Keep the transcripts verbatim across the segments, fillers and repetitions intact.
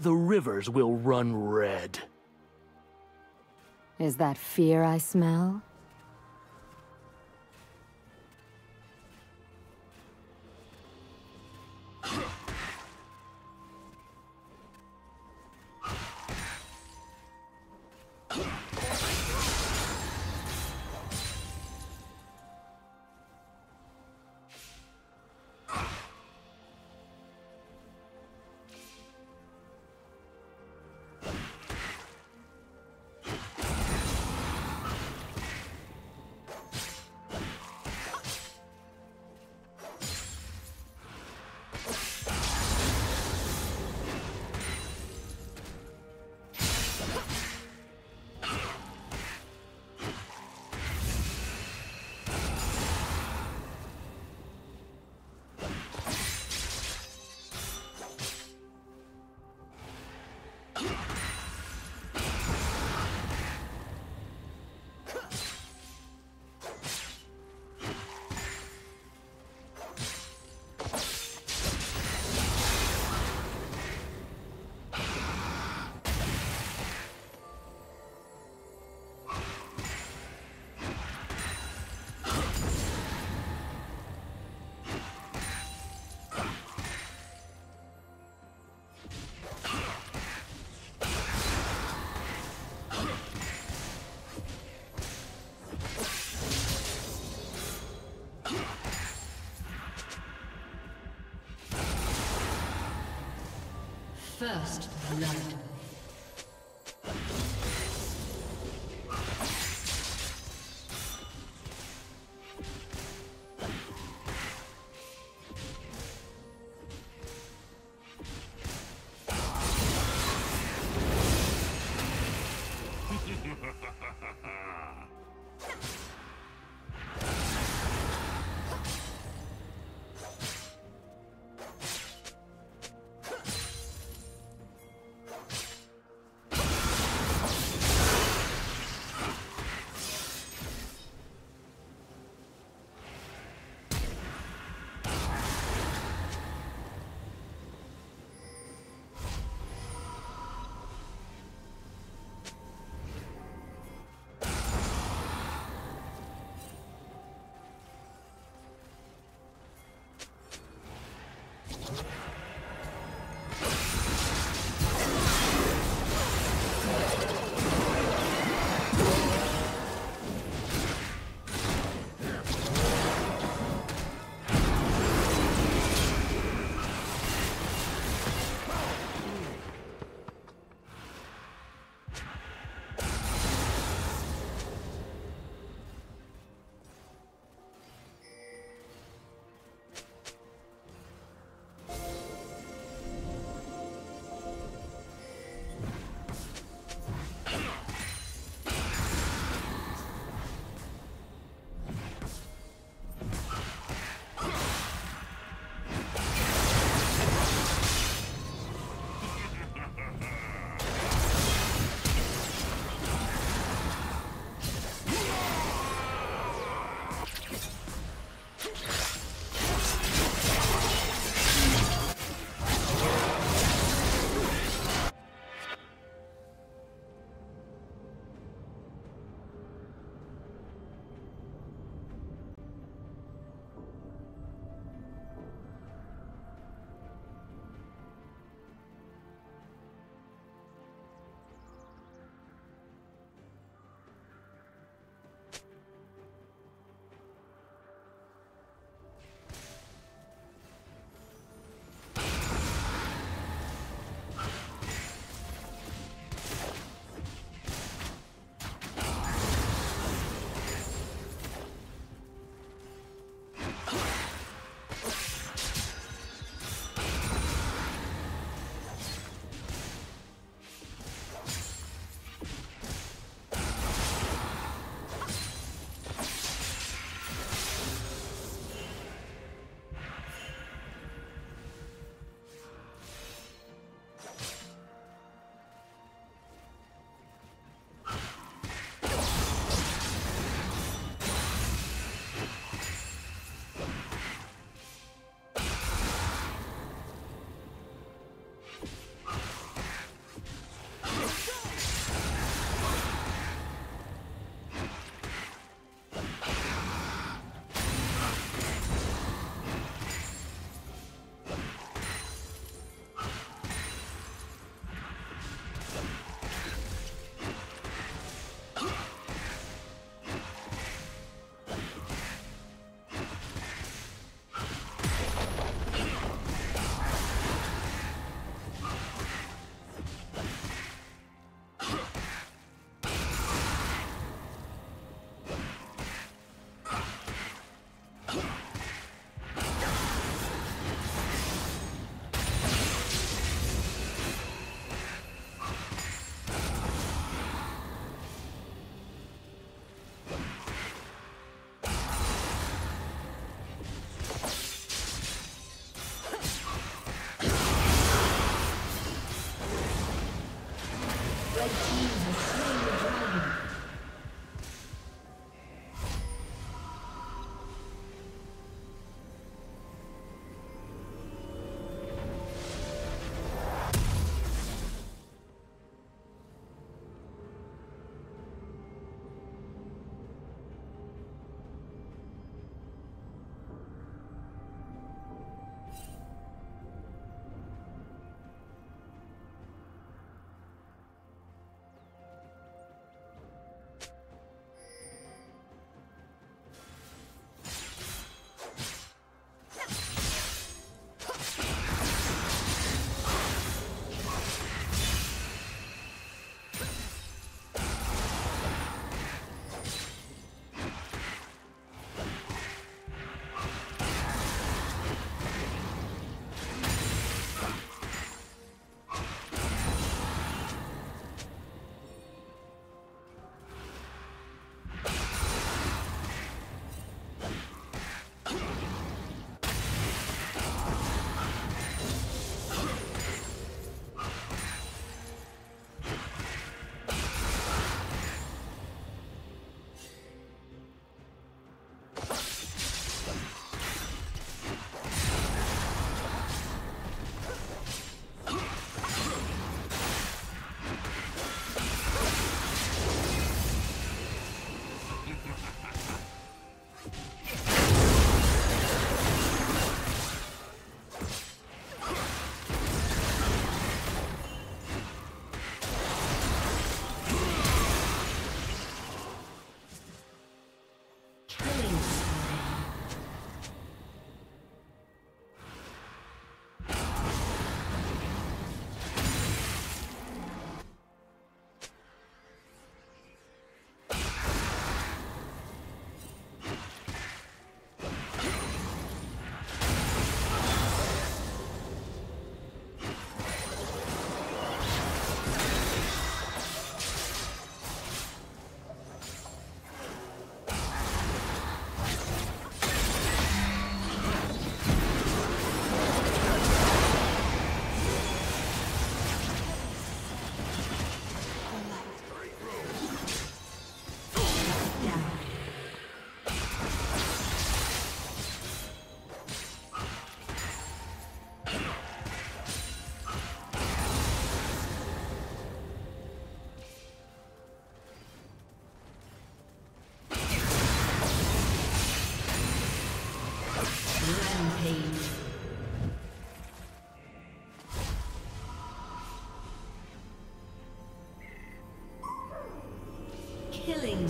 the rivers will run red. Is that fear I smell? First blood.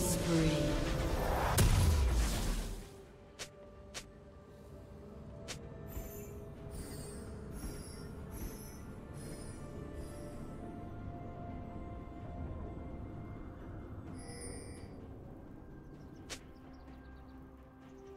Killing spree. Red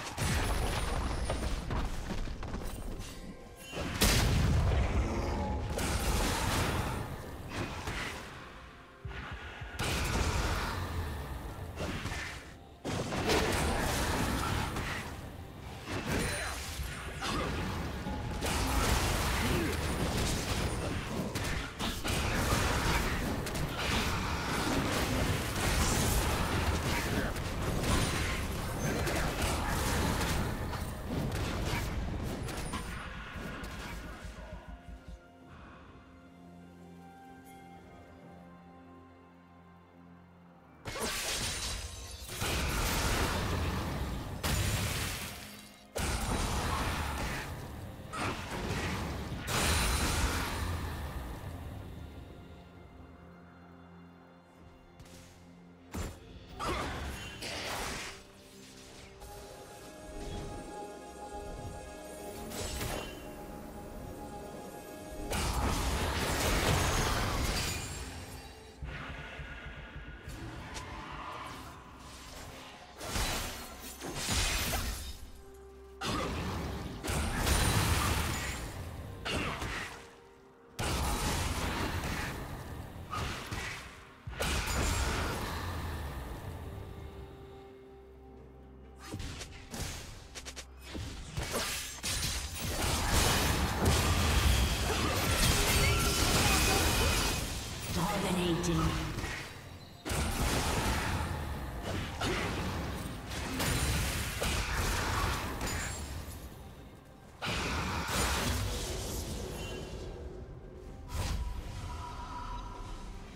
Dominating.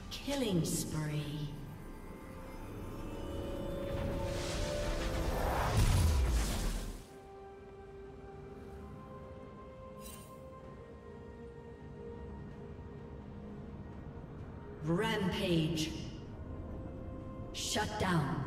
Killing spree. Rampage. Shut down.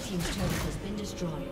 Team's turret has been destroyed. Red team's turret has been destroyed.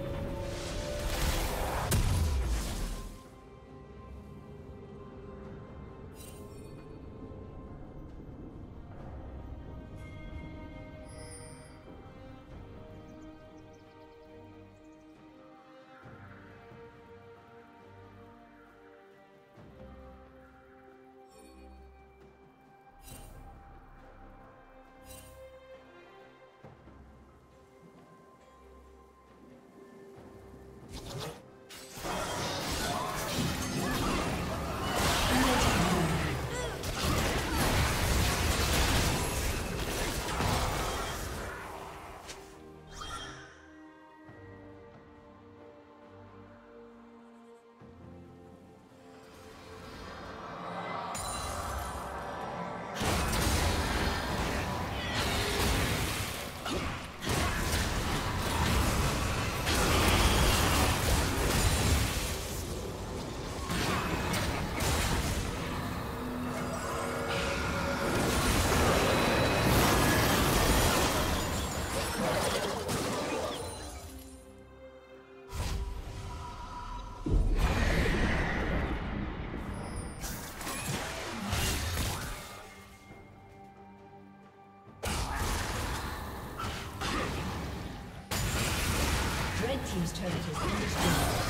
turret has been destroyed.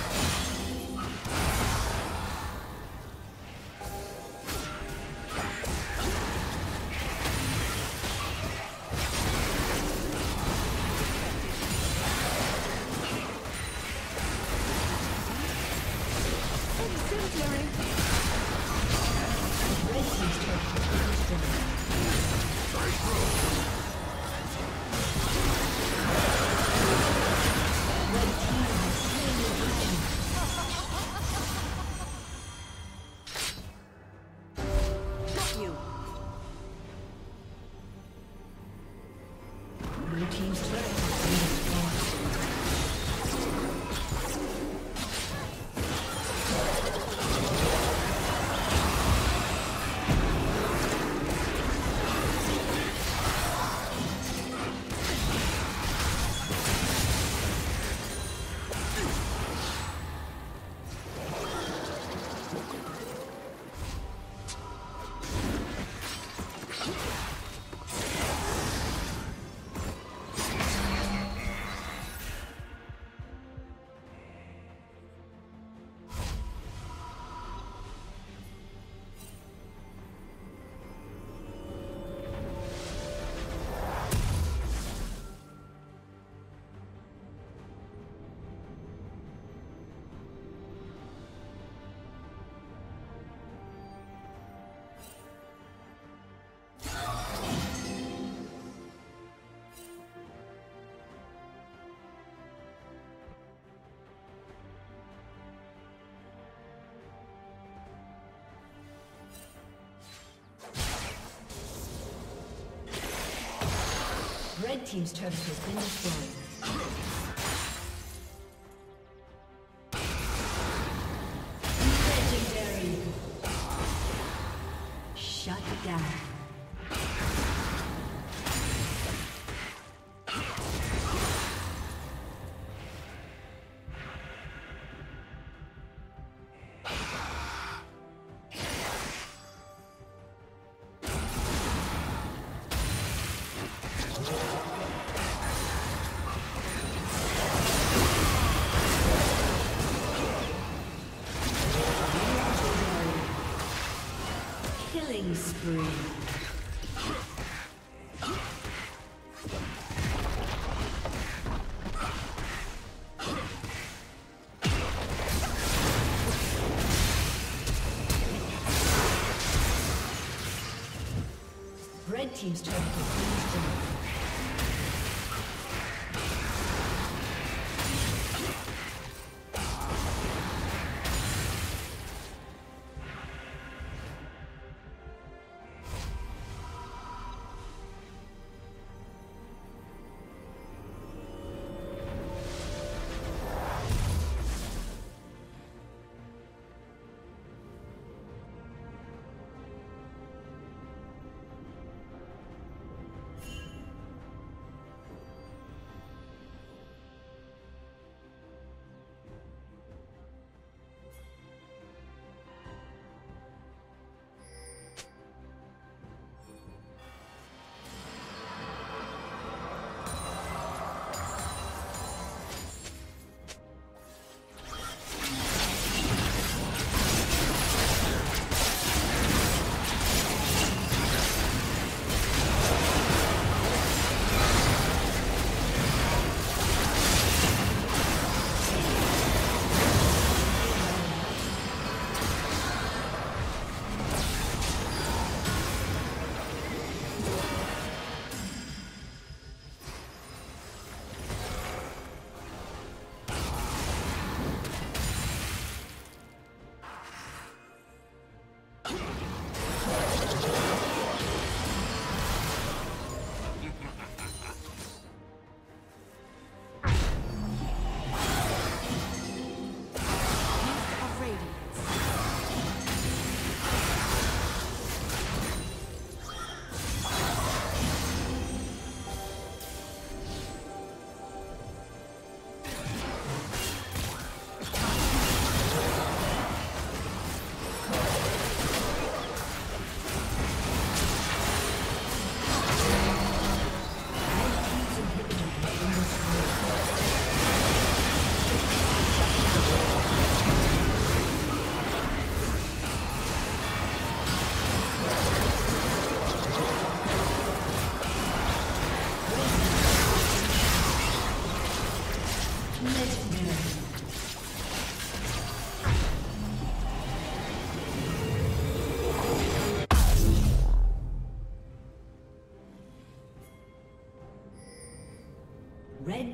Red team's turret has been destroyed. Spree. Red team's turret has been destroyed.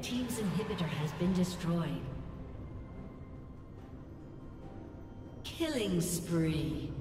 Red Team's inhibitor has been destroyed. Killing spree.